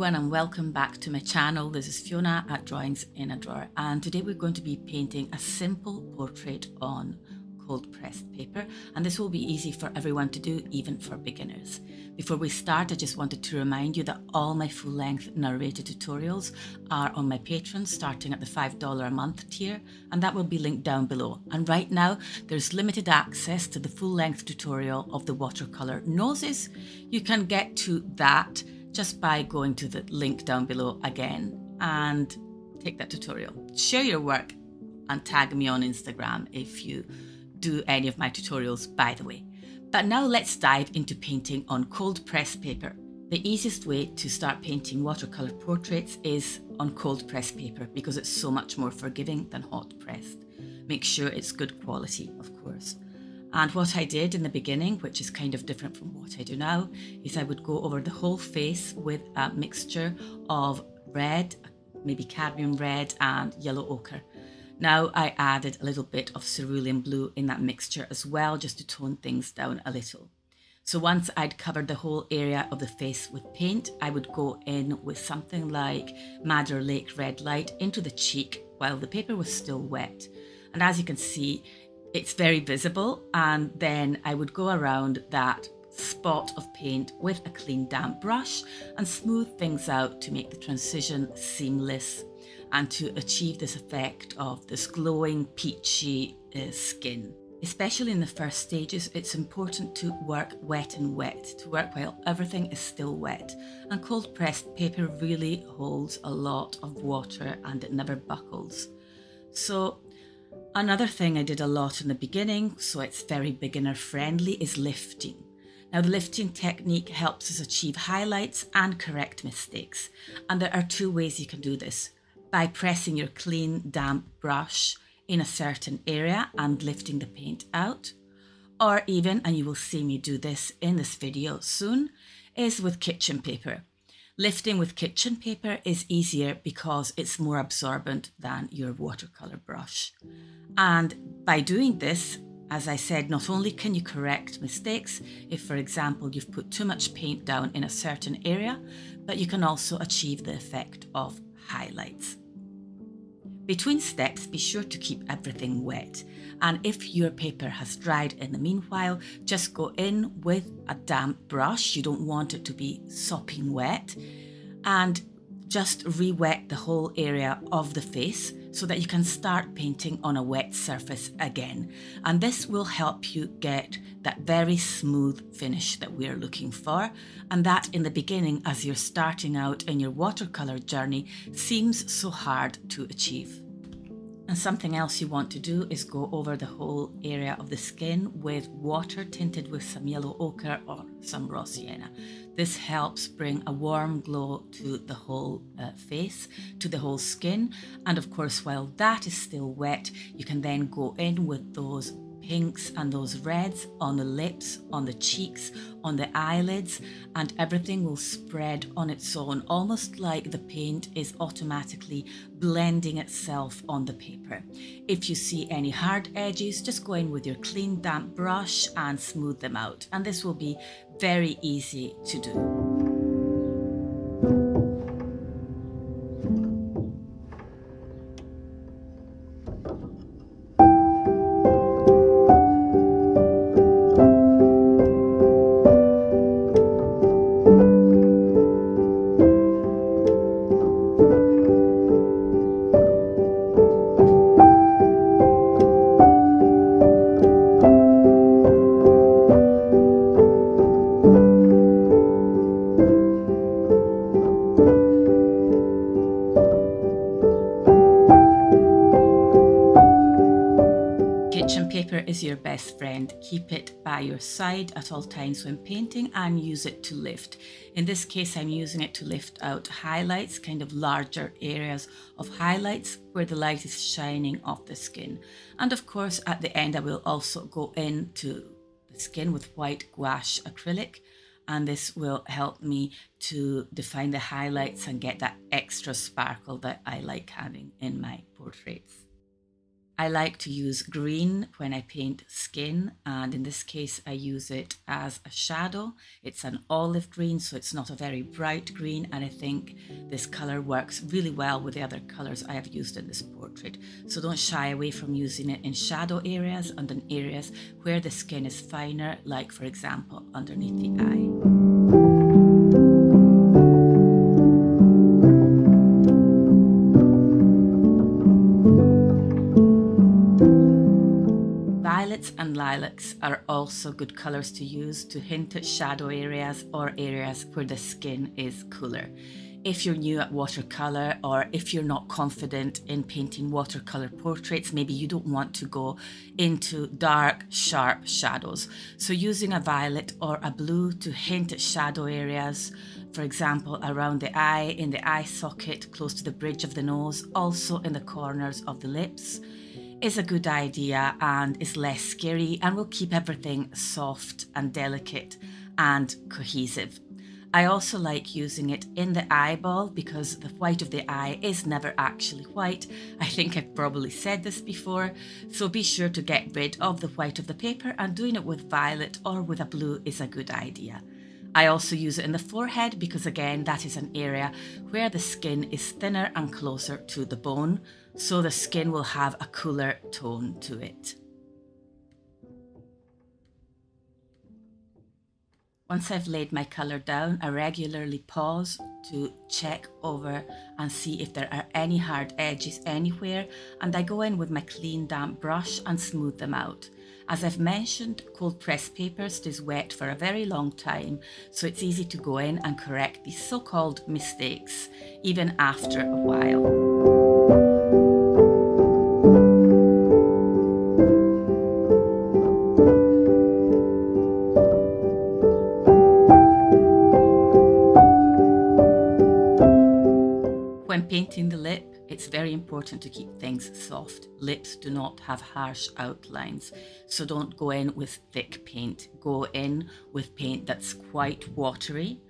And welcome back to my channel. This is Fiona at Drawings in a Drawer, and today we're going to be painting a simple portrait on cold pressed paper, and this will be easy for everyone to do, even for beginners. Before we start, I just wanted to remind you that all my full-length narrated tutorials are on my Patreon, starting at the $5 a month tier, and that will be linked down below. And right now there's limited access to the full-length tutorial of the watercolor noses. You can get to that just by going to the link down below again and take that tutorial. Share your work and tag me on Instagram if you do any of my tutorials, by the way. But now let's dive into painting on cold pressed paper. The easiest way to start painting watercolor portraits is on cold pressed paper because it's so much more forgiving than hot pressed. Make sure it's good quality, of course. And what I did in the beginning, which is kind of different from what I do now, is I would go over the whole face with a mixture of red, maybe cadmium red and yellow ochre. Now I added a little bit of cerulean blue in that mixture as well, just to tone things down a little. So once I'd covered the whole area of the face with paint, I would go in with something like Madder Lake Red light into the cheek while the paper was still wet. And as you can see, it's very visible, and then I would go around that spot of paint with a clean damp brush and smooth things out to make the transition seamless and to achieve this effect of this glowing peachy skin. Especially in the first stages, it's important to work wet and wet, to work while everything is still wet. And cold pressed paper really holds a lot of water and it never buckles. So another thing I did a lot in the beginning, so it's very beginner friendly, is lifting. Now the lifting technique helps us achieve highlights and correct mistakes. And there are two ways you can do this: by pressing your clean damp brush in a certain area and lifting the paint out, or even, and you will see me do this in this video soon, is with kitchen paper. Lifting with kitchen paper is easier because it's more absorbent than your watercolor brush. And by doing this, as I said, not only can you correct mistakes, if for example you've put too much paint down in a certain area, but you can also achieve the effect of highlights. Between steps, be sure to keep everything wet. And if your paper has dried in the meanwhile, just go in with a damp brush. You don't want it to be sopping wet. And just re-wet the whole area of the face so that you can start painting on a wet surface again. And this will help you get that very smooth finish that we're looking for. And that in the beginning, as you're starting out in your watercolor journey, seems so hard to achieve. And something else you want to do is go over the whole area of the skin with water tinted with some yellow ochre or some raw sienna. This helps bring a warm glow to the whole face, to the whole skin. And of course, while that is still wet, you can then go in with those pinks and those reds on the lips, on the cheeks, on the eyelids, and everything will spread on its own, almost like the paint is automatically blending itself on the paper. If you see any hard edges, just go in with your clean damp brush and smooth them out, and this will be very easy to do. Is your best friend. Keep it by your side at all times when painting and use it to lift. In this case, I'm using it to lift out highlights, kind of larger areas of highlights where the light is shining off the skin. And of course, at the end, I will also go into the skin with white gouache acrylic and this will help me to define the highlights and get that extra sparkle that I like having in my portraits. I like to use green when I paint skin, and in this case I use it as a shadow. It's an olive green, so it's not a very bright green, and I think this colour works really well with the other colours I have used in this portrait. So don't shy away from using it in shadow areas and in areas where the skin is finer, like for example underneath the eye. And lilacs are also good colours to use to hint at shadow areas or areas where the skin is cooler. If you're new at watercolour, or if you're not confident in painting watercolour portraits, maybe you don't want to go into dark, sharp shadows. So using a violet or a blue to hint at shadow areas, for example around the eye, in the eye socket, close to the bridge of the nose, also in the corners of the lips, is a good idea and is less scary and will keep everything soft and delicate and cohesive. I also like using it in the eyeball because the white of the eye is never actually white. I think I've probably said this before, so be sure to get rid of the white of the paper, and doing it with violet or with a blue is a good idea. I also use it in the forehead because again that is an area where the skin is thinner and closer to the bone, so the skin will have a cooler tone to it. Once I've laid my colour down, I regularly pause to check over and see if there are any hard edges anywhere, and I go in with my clean damp brush and smooth them out. As I've mentioned, cold pressed paper stays wet for a very long time, so it's easy to go in and correct these so-called mistakes, even after a while. Painting the lip, it's very important to keep things soft. Lips do not have harsh outlines, so don't go in with thick paint. Go in with paint that's quite watery,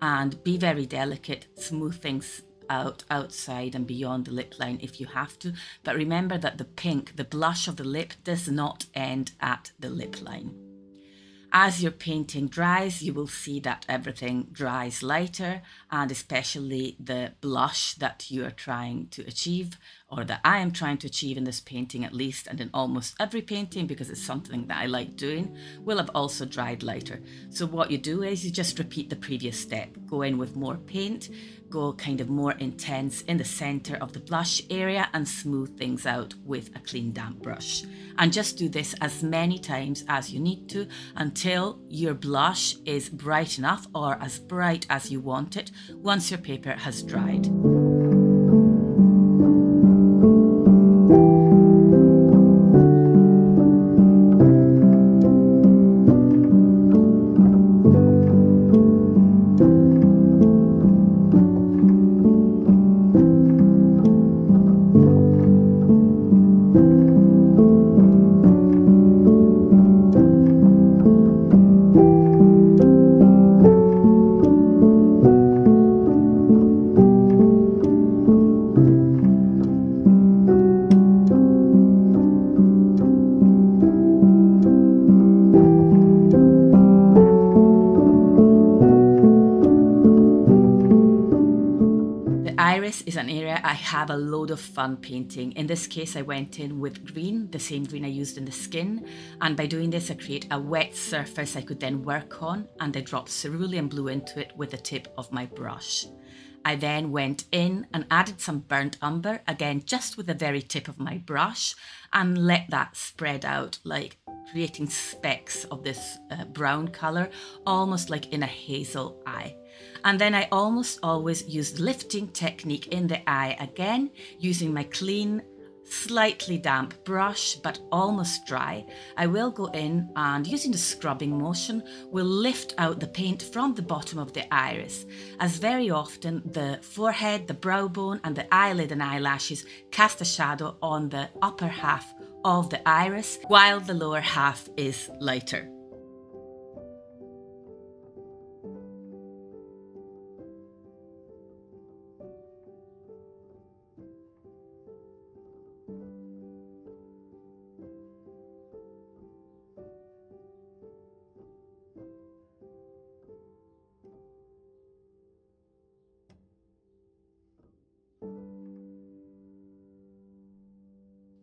and be very delicate. Smooth things out outside and beyond the lip line if you have to, but remember that the pink, the blush of the lip, does not end at the lip line. As your painting dries, you will see that everything dries lighter, and especially the blush that you are trying to achieve, or that I am trying to achieve in this painting at least, and in almost every painting because it's something that I like doing, will have also dried lighter. So what you do is you just repeat the previous step. Go in with more paint, go kind of more intense in the center of the blush area, and smooth things out with a clean damp brush. And just do this as many times as you need to until your blush is bright enough, or as bright as you want it once your paper has dried. Is an area I have a load of fun painting. In this case I went in with green, the same green I used in the skin, and by doing this I create a wet surface I could then work on, and I dropped cerulean blue into it with the tip of my brush. I then went in and added some burnt umber, again just with the very tip of my brush, and let that spread out, like creating specks of this brown colour, almost like in a hazel eye. And then I almost always use the lifting technique in the eye again, using my clean, slightly damp brush, but almost dry. I will go in and, using the scrubbing motion, will lift out the paint from the bottom of the iris, as very often the forehead, the brow bone, and the eyelid and eyelashes cast a shadow on the upper half of the iris, while the lower half is lighter.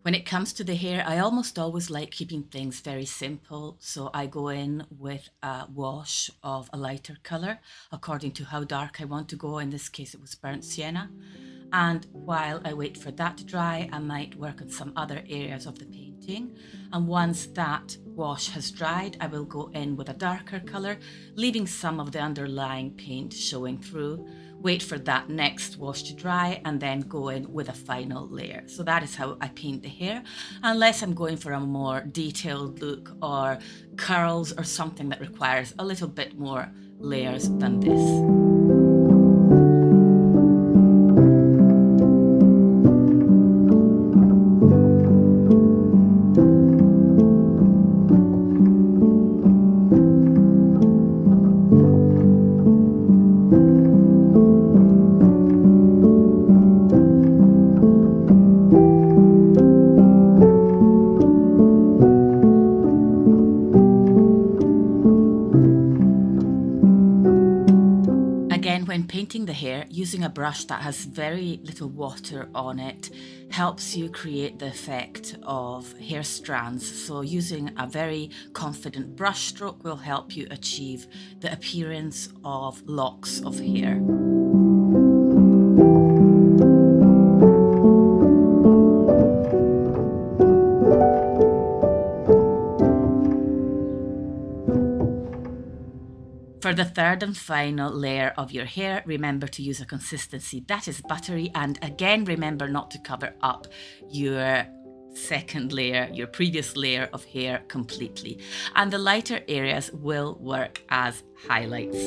When it comes to the hair, I almost always like keeping things very simple, so I go in with a wash of a lighter colour according to how dark I want to go. In this case it was burnt sienna, and while I wait for that to dry I might work on some other areas of the painting, and once that wash has dried I will go in with a darker colour, leaving some of the underlying paint showing through. Wait for that next wash to dry and then go in with a final layer. So that is how I paint the hair, unless I'm going for a more detailed look or curls or something that requires a little bit more layers than this. Using a brush that has very little water on it helps you create the effect of hair strands, so using a very confident brush stroke will help you achieve the appearance of locks of hair. For the third and final layer of your hair, remember to use a consistency that is buttery, and again remember not to cover up your second layer, your previous layer of hair completely, and the lighter areas will work as highlights.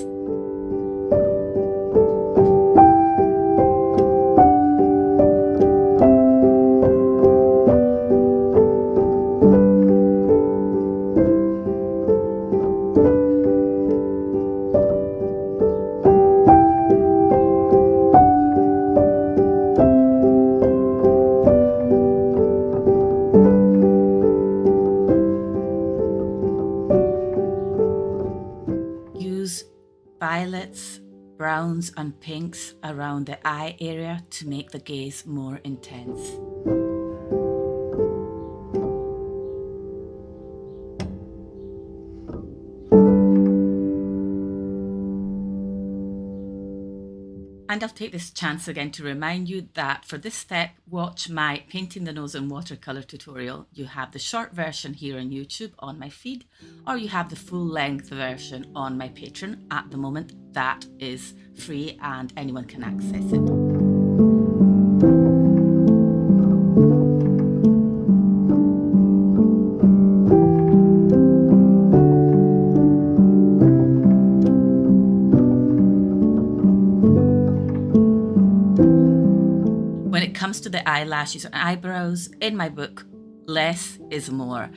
Violets, browns and pinks around the eye area to make the gaze more intense. And I'll take this chance again to remind you that for this step, watch my Painting the Nose in Watercolour tutorial. You have the short version here on YouTube on my feed, or you have the full length version on my Patreon. At the moment, that is free and anyone can access it. To the eyelashes and eyebrows, in my book, less is more.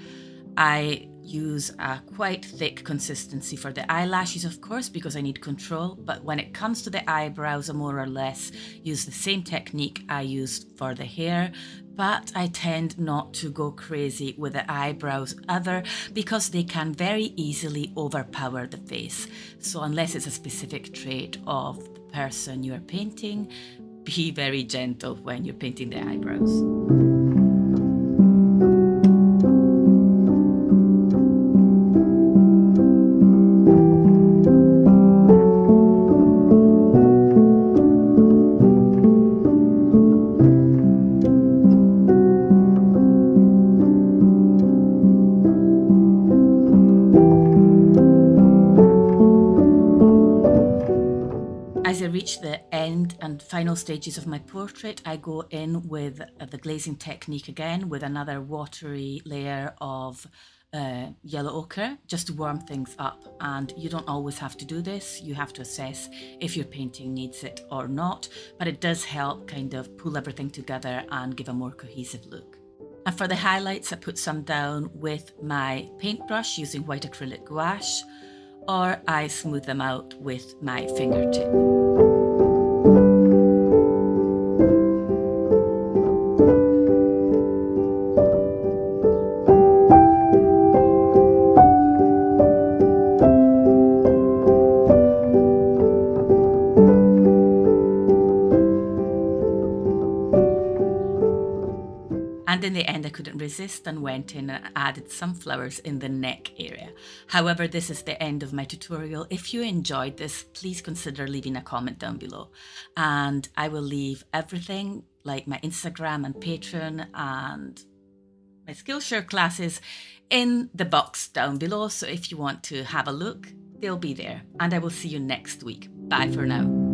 I use a quite thick consistency for the eyelashes, of course, because I need control, but when it comes to the eyebrows, I more or less use the same technique I used for the hair, but I tend not to go crazy with the eyebrows either, because they can very easily overpower the face. So unless it's a specific trait of the person you're painting, be very gentle when you're painting the eyebrows. Final stages of my portrait, I go in with the glazing technique again with another watery layer of yellow ochre just to warm things up, and you don't always have to do this. You have to assess if your painting needs it or not, but it does help kind of pull everything together and give a more cohesive look. And for the highlights, I put some down with my paintbrush using white acrylic gouache, or I smooth them out with my fingertip. in the end I couldn't resist and went in and added some flowers in the neck area. However, this is the end of my tutorial. If you enjoyed this, please consider leaving a comment down below. And I will leave everything like my Instagram and Patreon and my Skillshare classes in the box down below. So if you want to have a look, they'll be there. And I will see you next week. Bye for now.